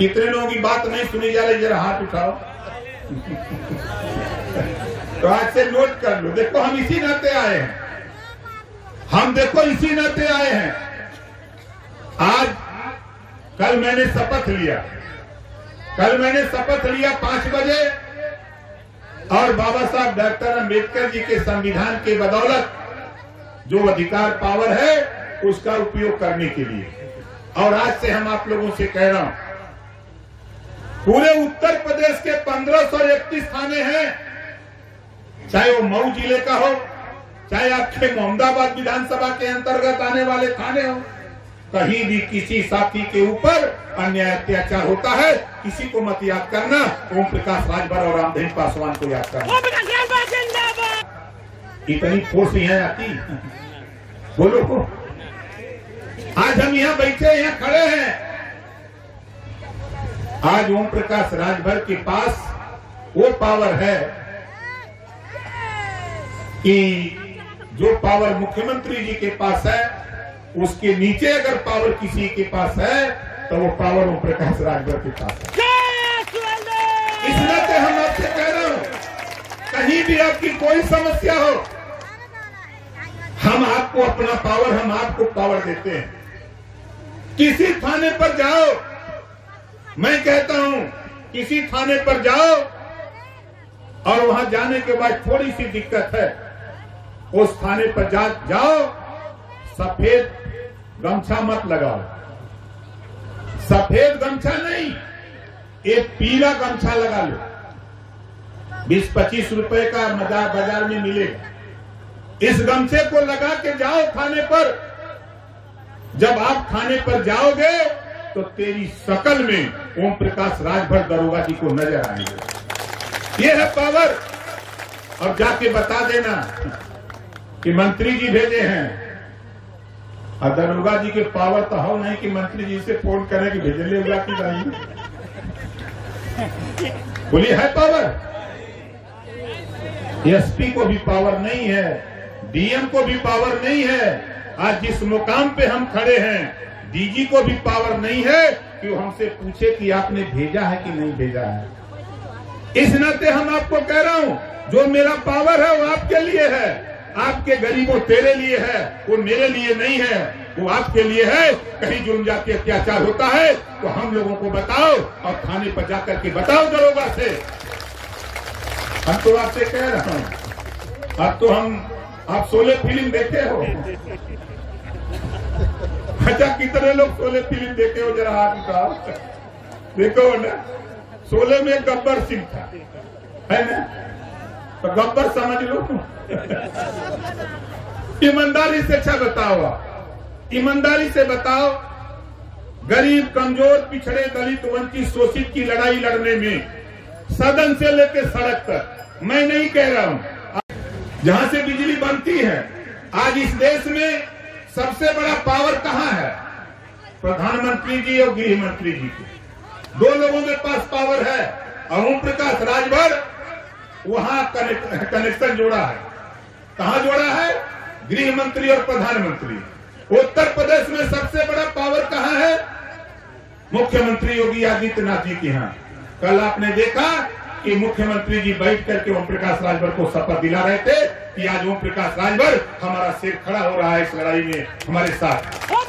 कितने लोगों की बात नहीं सुनी जा रही, जरा हाथ उठाओ। तो आज से नोट कर लो, देखो हम इसी नाते आए हैं, हम देखो इसी नाते आए हैं। आज कल मैंने शपथ लिया, कल मैंने शपथ लिया 5 बजे, और बाबा साहब डॉक्टर अम्बेडकर जी के संविधान के बदौलत जो अधिकार पावर है उसका उपयोग करने के लिए। और आज से हम आप लोगों से कह रहा हूं, पूरे उत्तर प्रदेश के 1531 थाने हैं, चाहे वो मऊ जिले का हो, चाहे आपके मोहम्मदाबाद विधानसभा के अंतर्गत आने वाले थाने हो, कहीं भी किसी साथी के ऊपर अन्याय अत्याचार होता है, किसी को मत याद करना, ओम प्रकाश राजभर और रामदेव पासवान को याद करना। इतनी फोर्स यहाँ आती, बोलो को। आज हम यहाँ बैठे, यहाँ खड़े हैं, आज ओम प्रकाश राजभर के पास वो पावर है कि जो पावर मुख्यमंत्री जी के पास है उसके नीचे अगर पावर किसी के पास है तो वो पावर ओम प्रकाश राजभर के पास है। इस नाते हम आपसे कह रहे हो, कहीं भी आपकी कोई समस्या हो, हम आपको अपना पावर, हम आपको पावर देते हैं। किसी थाने पर जाओ, मैं कहता हूं किसी थाने पर जाओ, और वहां जाने के बाद थोड़ी सी दिक्कत है, उस थाने पर जाओ, सफेद गमछा मत लगाओ, सफेद गमछा नहीं, एक पीला गमछा लगा लो, 20-25 रुपए का बाजार में मिलेगा। इस गमछे को लगा के जाओ थाने पर, जब आप थाने पर जाओगे तो तेरी शकल में ओम प्रकाश राजभर दरोगा जी को नजर आएंगे। ये है पावर। और जाके बता देना कि मंत्री जी भेजे हैं, और दरोगा जी के पावर तो हो नहीं कि मंत्री जी से फोन करें कि भेजले होगा कि नहीं, बोलिए है पावर। एसपी को भी पावर नहीं है, डीएम को भी पावर नहीं है। आज जिस मुकाम पे हम खड़े हैं, डीजी को भी पावर नहीं है कि वो हमसे पूछे कि आपने भेजा है कि नहीं भेजा है। इस नाते हम आपको कह रहा हूं, जो मेरा पावर है वो आपके लिए है, आपके गरीबों तेरे लिए है, वो मेरे लिए नहीं है, वो आपके लिए है। कहीं जुर्म जाति अत्याचार होता है तो हम लोगों को बताओ, और थाने पर जाकर के बताओ दरोगा से। हम तो आपसे कह रहा हूं, अब तो हम आप सोले फिल्म देखे हो, अच्छा कितने लोग सोले फिल्म देखे हो, जरा हाथ उठाओ। देखो ना, सोले में गब्बर सिंह था, है ना, तो गब्बर समझ लो। ईमानदारी से अच्छा बताओ, ईमानदारी से बताओ, गरीब कमजोर पिछड़े दलित वंचित शोषित की लड़ाई लड़ने में सदन से लेकर सड़क तक, मैं नहीं कह रहा हूं, जहां से बिजली बनती है। आज इस देश में सबसे बड़ा पावर कहां है? प्रधानमंत्री जी और गृह मंत्री जी के, दो लोगों के पास पावर है। और ओम प्रकाश राजभर वहां कनेक्शन जोड़ा है। कहां जोड़ा है? गृह मंत्री और प्रधानमंत्री। उत्तर प्रदेश में सबसे बड़ा पावर कहां है? मुख्यमंत्री योगी आदित्यनाथ जी के यहां। कल आपने देखा कि मुख्यमंत्री जी बैठ करके ओम प्रकाश राजभर को शपथ दिला रहे थे कि आज ओम प्रकाश राजभर हमारा सिर खड़ा हो रहा है इस लड़ाई में हमारे साथ।